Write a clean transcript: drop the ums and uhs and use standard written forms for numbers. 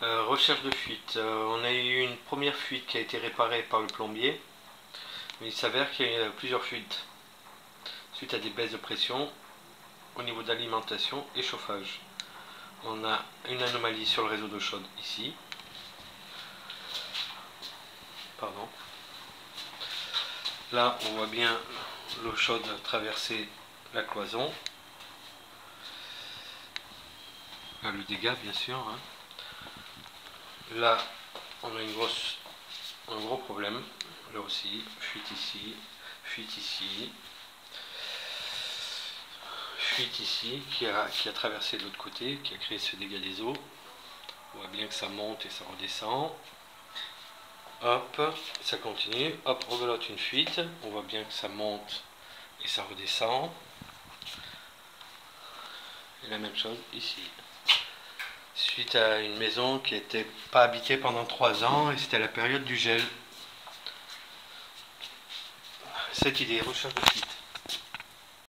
Recherche de fuite. On a eu une première fuite qui a été réparée par le plombier, mais il s'avère qu'il y a eu plusieurs fuites suite à des baisses de pression au niveau d'alimentation et chauffage. On a une anomalie sur le réseau d'eau chaude ici. Pardon. Là, on voit bien l'eau chaude traverser la cloison. Là, le dégât, bien sûr. Hein. Là, on a un gros problème. Là aussi, fuite ici, fuite ici. Fuite ici qui a traversé de l'autre côté, qui a créé ce dégât des eaux. On voit bien que ça monte et ça redescend. Hop, ça continue. Hop, rebelote une fuite. On voit bien que ça monte et ça redescend. Et la même chose ici. Suite à une maison qui n'était pas habitée pendant 3 ans et c'était la période du gel. 7id, recherche de fuite.